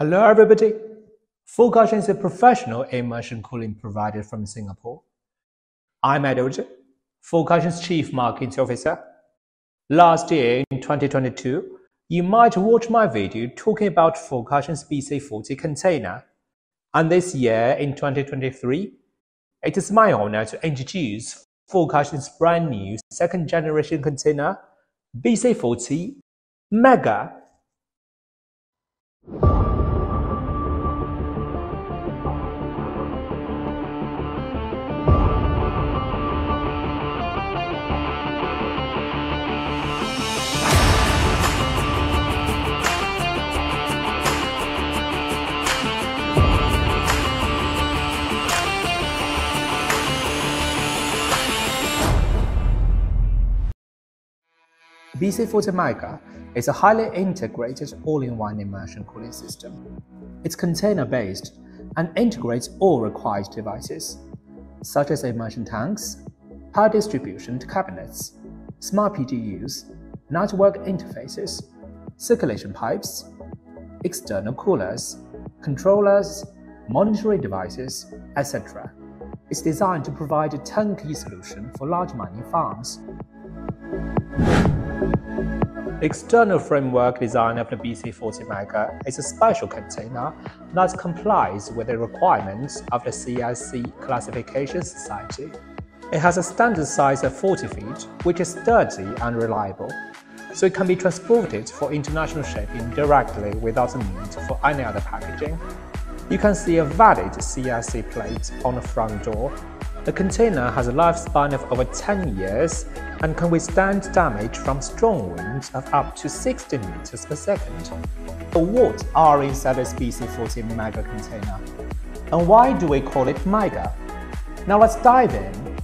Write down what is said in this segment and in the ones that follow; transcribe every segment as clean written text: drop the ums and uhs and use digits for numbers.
Hello everybody, Fog Hashing is a professional immersion cooling provider from Singapore. I'm Edward, Fog Hashing's Chief Marketing Officer. Last year in 2022, you might watch my video talking about Fog Hashing's BC40 container. And this year in 2023, it is my honor to introduce Fog Hashing's brand new second generation container, BC40 Mega. BC40 Mega is a highly integrated all-in-one immersion cooling system. It's container-based and integrates all required devices, such as immersion tanks, power distribution cabinets, smart PDUs, network interfaces, circulation pipes, external coolers, controllers, monitoring devices, etc. It's designed to provide a turnkey solution for large mining farms. The external framework design of the BC40 Mega is a special container that complies with the requirements of the CIC Classification Society. It has a standard size of 40 feet, which is sturdy and reliable, so it can be transported for international shipping directly without the need for any other packaging. You can see a valid CIC plate on the front door. The container has a lifespan of over 10 years and can withstand damage from strong winds of up to 60 meters per second. But what are inside this BC40 Mega container? And why do we call it Mega? Now let's dive in.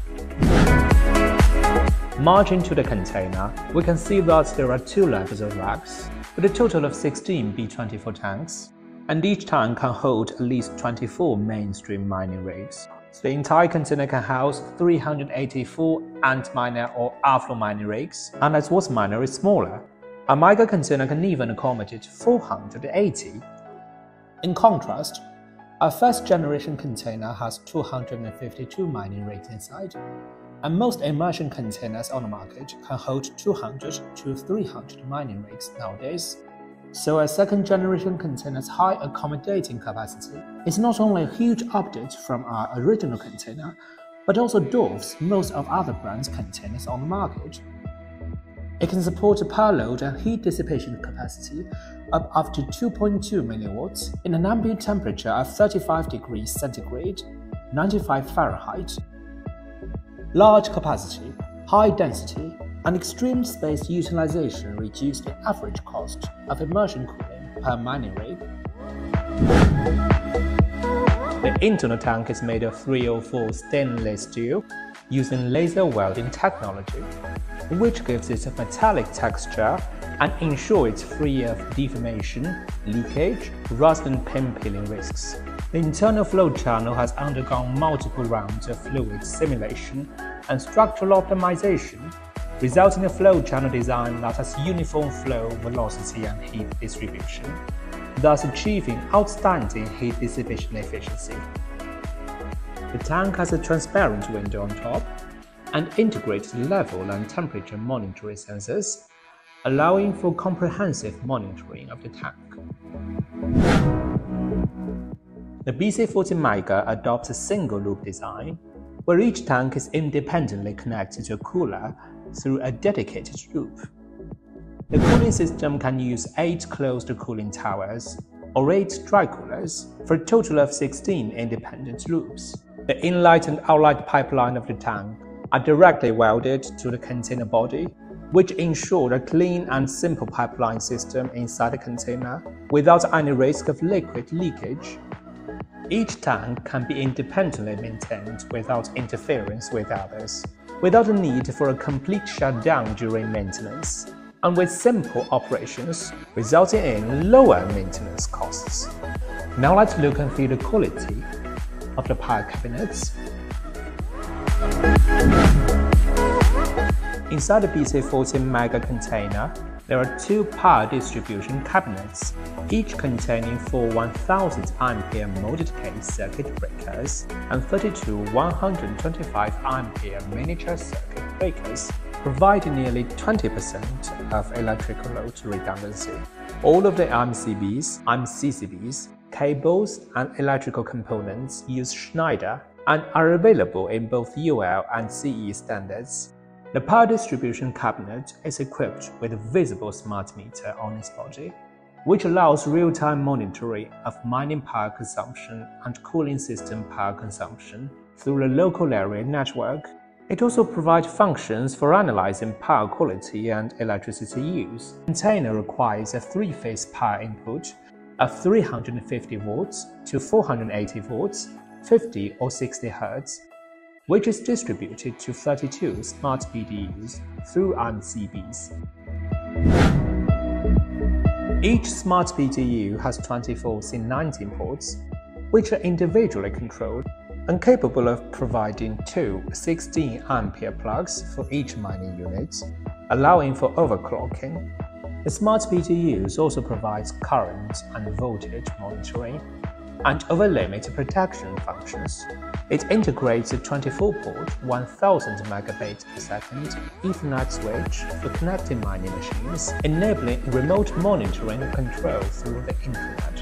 Marching to the container, we can see that there are two levels of racks, with a total of 16 B24 tanks, and each tank can hold at least 24 mainstream mining rigs. So the entire container can house 384 Antminer or Aflo mining rigs, and as Whatsminer is smaller, a Mega container can even accommodate 480. In contrast, a first-generation container has 252 mining rigs inside, and most immersion containers on the market can hold 200 to 300 mining rigs nowadays. So a second-generation container's high accommodating capacity is not only a huge update from our original container, but also dwarfs most of other brands' containers on the market. It can support a power load and heat dissipation capacity of up to 2.2 milliwatts in an ambient temperature of 35 degrees centigrade, 95 Fahrenheit. Large capacity, high density, and extreme space utilization reduce the average cost of immersion cooling per mining rig. The internal tank is made of 304 stainless steel using laser welding technology, which gives it a metallic texture and ensures it's free of deformation, leakage, rust and pin peeling risks. The internal flow channel has undergone multiple rounds of fluid simulation and structural optimization, resulting in a flow channel design that has uniform flow, velocity and heat distribution, thus achieving outstanding heat dissipation efficiency. The tank has a transparent window on top and integrates level and temperature monitoring sensors, allowing for comprehensive monitoring of the tank. The BC40 Mega adopts a single-loop design, where each tank is independently connected to a cooler through a dedicated loop. The cooling system can use 8 closed cooling towers or 8 dry coolers for a total of 16 independent loops. The inlet and outlet pipeline of the tank are directly welded to the container body, which ensures a clean and simple pipeline system inside the container without any risk of liquid leakage. Each tank can be independently maintained without interference with others, without a need for a complete shutdown during maintenance, and with simple operations, resulting in lower maintenance costs. Now let's look and see the quality of the power cabinets. Inside the BC40 Mega container, there are two power distribution cabinets, each containing 4 1000 A multi-case circuit breakers and 32 125 A miniature circuit breakers, providing nearly 20% of electrical load redundancy. All of the MCBs, MCCBs, cables, and electrical components use Schneider and are available in both UL and CE standards. The power distribution cabinet is equipped with a visible smart meter on its body, which allows real-time monitoring of mining power consumption and cooling system power consumption through the local area network. It also provides functions for analyzing power quality and electricity use. The container requires a 3-phase power input of 350 watts to 480 watts, 50 or 60 Hz. Which is distributed to 32 smart PDUs through MCBs. Each smart PDU has 24 C19 ports, which are individually controlled and capable of providing two 16 A plugs for each mining unit, allowing for overclocking. The smart PDUs also provides current and voltage monitoring and over-limit protection functions. It integrates a 24-port 1000 megabits per second Ethernet switch for connecting mining machines, enabling remote monitoring and control through the internet.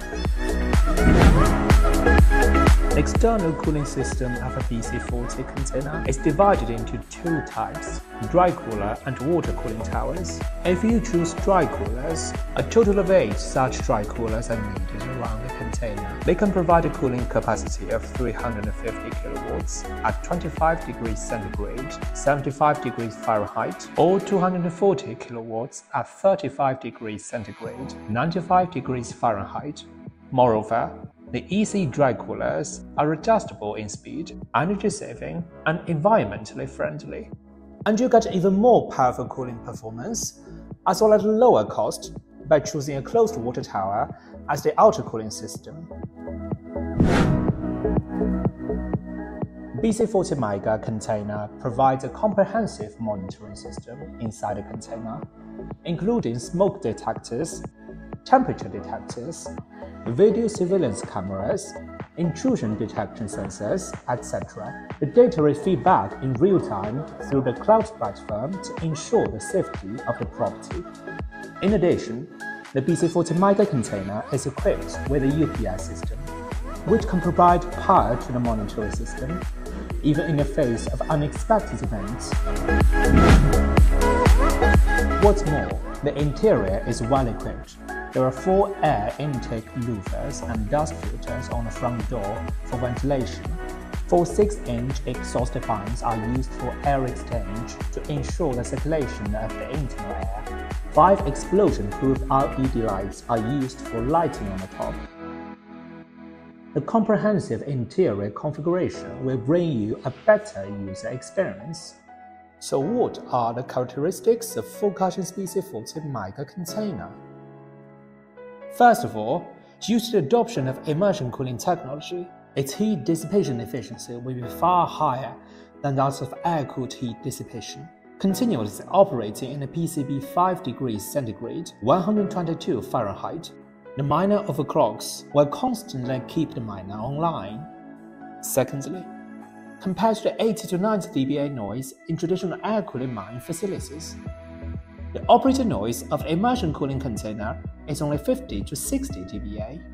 The external cooling system of a BC40 container is divided into two types, dry cooler and water cooling towers. If you choose dry coolers, a total of 8 such dry coolers are needed around the container. They can provide a cooling capacity of 350 kilowatts at 25 degrees centigrade, 75 degrees Fahrenheit, or 240 kilowatts at 35 degrees centigrade, 95 degrees Fahrenheit. Moreover, the EC dry coolers are adjustable in speed, energy saving, and environmentally friendly. And you get even more powerful cooling performance, as well as lower cost, by choosing a closed water tower as the outer cooling system. BC40 Mega container provides a comprehensive monitoring system inside the container, including smoke detectors, temperature detectors, video surveillance cameras, intrusion detection sensors, etc. The data is fed back in real time through the cloud platform to ensure the safety of the property. In addition, the BC40 Mega container is equipped with a UPS system, which can provide power to the monitoring system, even in the face of unexpected events. What's more, the interior is well equipped. There are 4 air intake louvers and dust filters on the front door for ventilation. 4 6-inch exhaust fans are used for air exchange to ensure the circulation of the internal air. 5 explosion-proof LED lights are used for lighting on the top. The comprehensive interior configuration will bring you a better user experience. So what are the characteristics of Fog Hashing's BC40 Mega container? First of all, due to the adoption of immersion cooling technology, its heat dissipation efficiency will be far higher than that of air-cooled heat dissipation. Continuously operating in a PCB 5 degrees centigrade, 122 Fahrenheit, the miner overclocks will constantly keep the miner online. Secondly, compared to the 80 to 90 dBA noise in traditional air-cooling mine facilities, the operating noise of the immersion cooling container is only 50 to 60 dBA.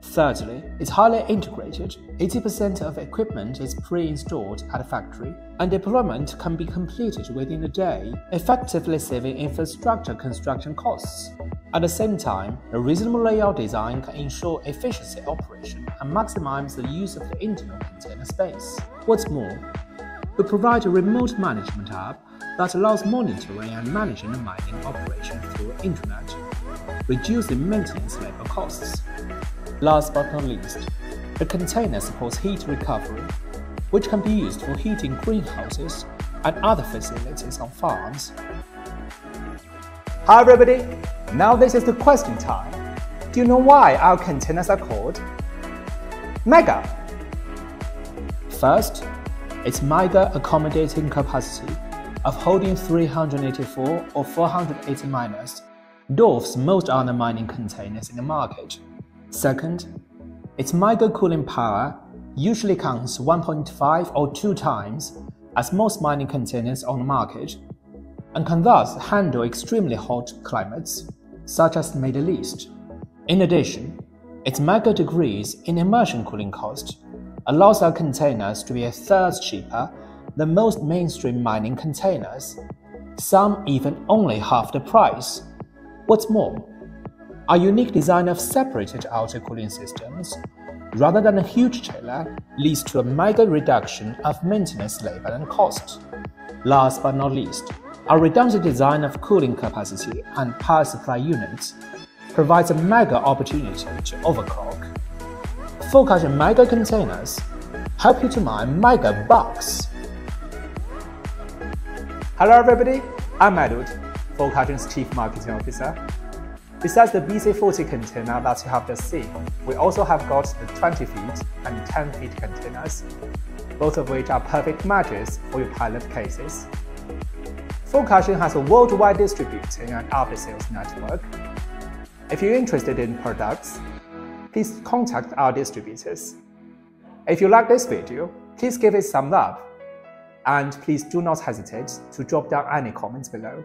Thirdly, it's highly integrated. 80% of equipment is pre-installed at a factory, and deployment can be completed within a day, effectively saving infrastructure construction costs. At the same time, a reasonable layout design can ensure efficient operation and maximize the use of the internal container space. What's more, we provide a remote management app that allows monitoring and managing the mining operation through the internet, reducing maintenance labor costs. Last but not least, the container supports heat recovery, which can be used for heating greenhouses and other facilities on farms. Hi everybody, now this is the question time. Do you know why our containers are called Mega? First, its mega accommodating capacity of holding 384 or 480 miners dwarfs most other mining containers in the market. Second, its mega cooling power usually counts 1.5 or 2 times as most mining containers on the market, and can thus handle extremely hot climates, such as the Middle East. In addition, its mega decrease in immersion cooling cost allows our containers to be a third cheaper than most mainstream mining containers, some even only half the price. What's more, our unique design of separated outer cooling systems, rather than a huge chiller, leads to a mega reduction of maintenance labor and cost. Last but not least, our redundant design of cooling capacity and power supply units provides a mega opportunity to overclock. Fog Hashing mega containers help you to mine mega bucks. Hello everybody, I'm Edward, Fog Hashing's Chief Marketing Officer. Besides the BC40 container that you have just seen, we also have got the 20 feet and 10 feet containers, both of which are perfect matches for your pilot cases. Fog Hashing has a worldwide distributing and after-sales network. If you're interested in products, please contact our distributors. If you like this video, please give it some love, and please do not hesitate to drop down any comments below.